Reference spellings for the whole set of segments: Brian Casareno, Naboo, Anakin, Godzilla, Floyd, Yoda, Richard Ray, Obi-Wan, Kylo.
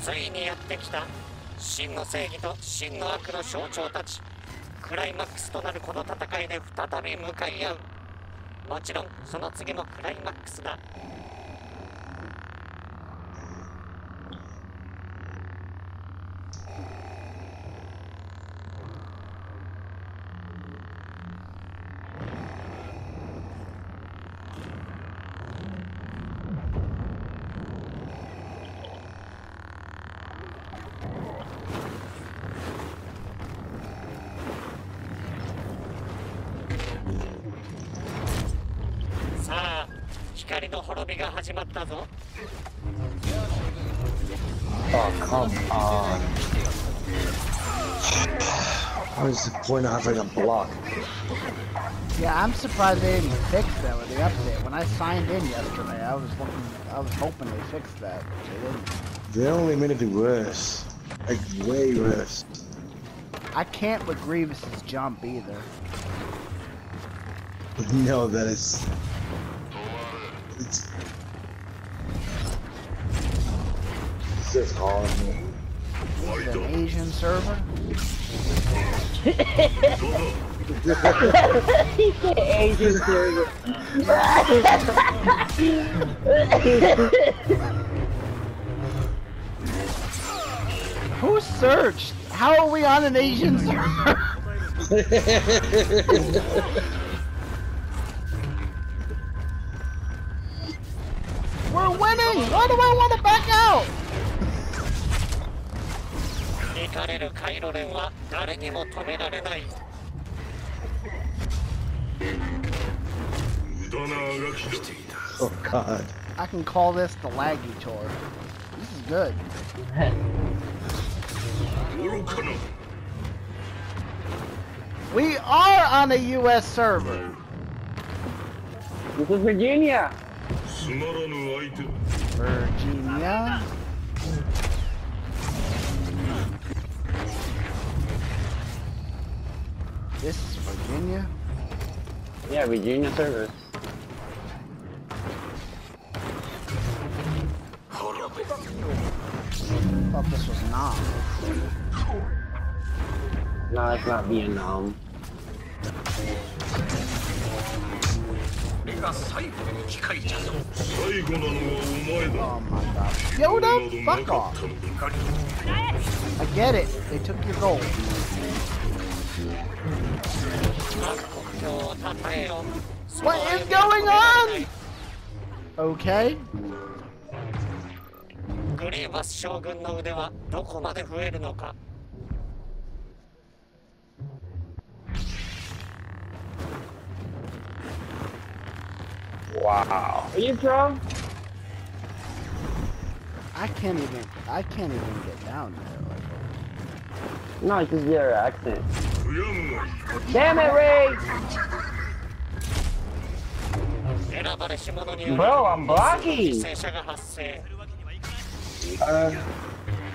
ついにやってきた。真の正義と真の悪の象徴たち。クライマックスとなるこの戦いで再び向かい合う。もちろんその次もクライマックスだ。光の滅びが始まったぞ。Oh, come on. What is the point of having a block? Yeah, I'm surprised they didn't fix that with the update. When I signed in yesterday, I was hoping they fixed that. They only made it worse. Like, way worse. I can't with Grievous's jump either. No, that is... It's just hard, man. Is it an Asian server? He said Asian server. Who searched? How are we on an Asian server? We're winning! Why do I want to back out? Oh god. I can call this the laggy tour. This is good. We are on a US server! This is Virginia! Virginia. This is Virginia? Yeah, Virginia server. I thought this was not. No, it's not Vietnam. Oh my god. Yoda, fuck off. I get it. They took your gold. What is going on? Okay. Wow. Are you from? I can't even get down there. Like, no, it's just your accent. Damn it, Ray! Bro, I'm blocking!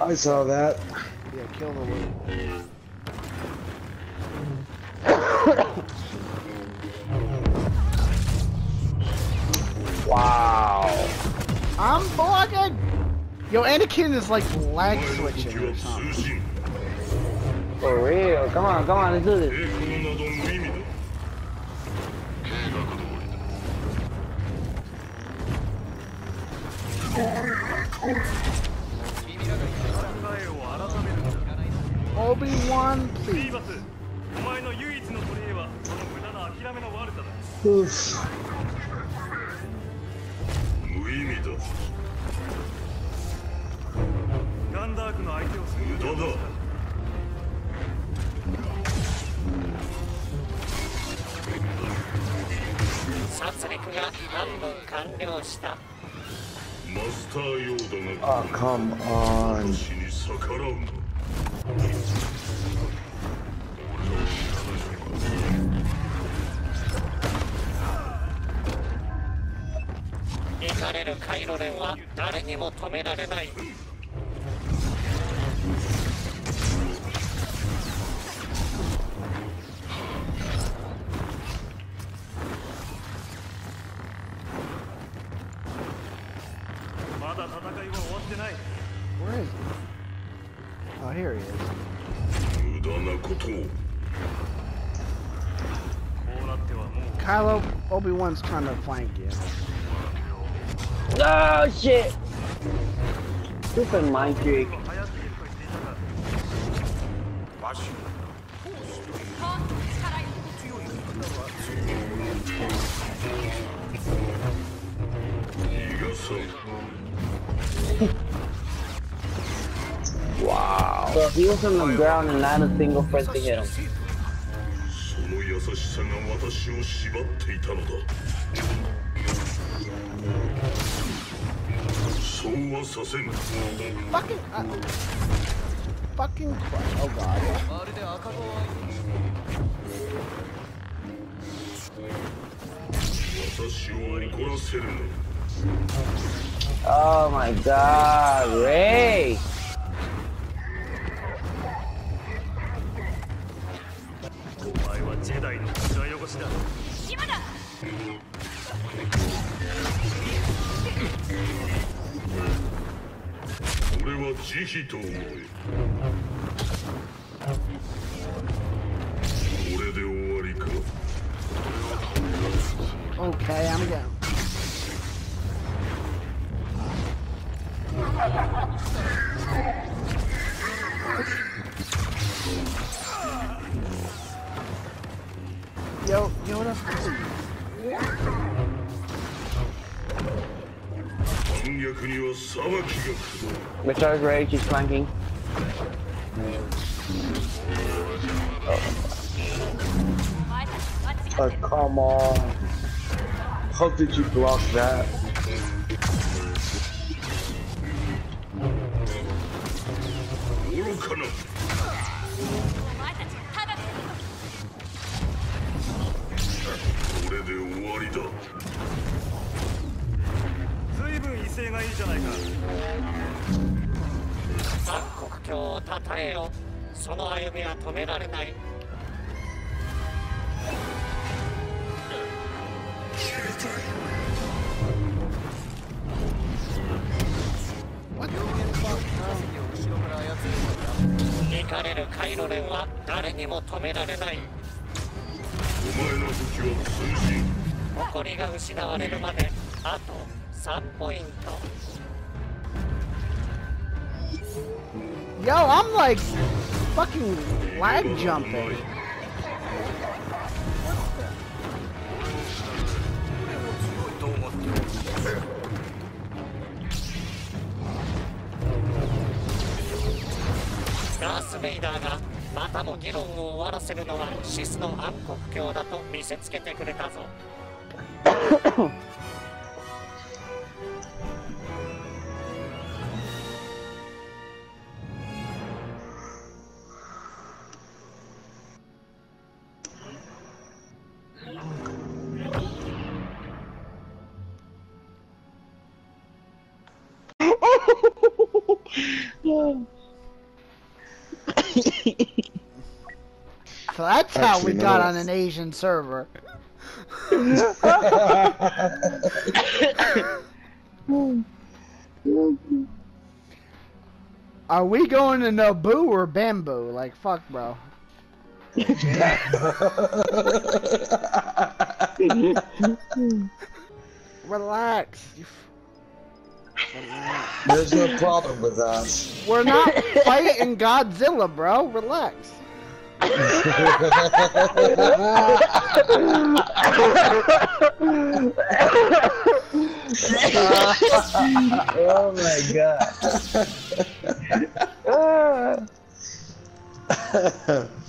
I saw that. Yeah, kill the loot. Wow. I'm blocking! Yo, Anakin is like lag switching or something. For real, come on, let's do this. Obi-Wan, please. Oof. Oh, come on. Where is he? Oh, here he is. Kylo, Obi-Wan's trying to flank you. Oh shit! Stupid mind trick. Wow. So he was on the ground and not a single friend to hit him. Fucking Christ. Oh god. Oh my god, Ray! Okay, I'm down. Yo, what else? Richard Ray, he's flanking. Oh, come on. How did you block that? Yo, I'm like fucking lag jumping. So that's how we got on an Asian server. Are we going to Naboo or Bamboo? Like, fuck, bro. Relax. There's no problem with us. We're not fighting Godzilla, bro. Relax. Oh my god.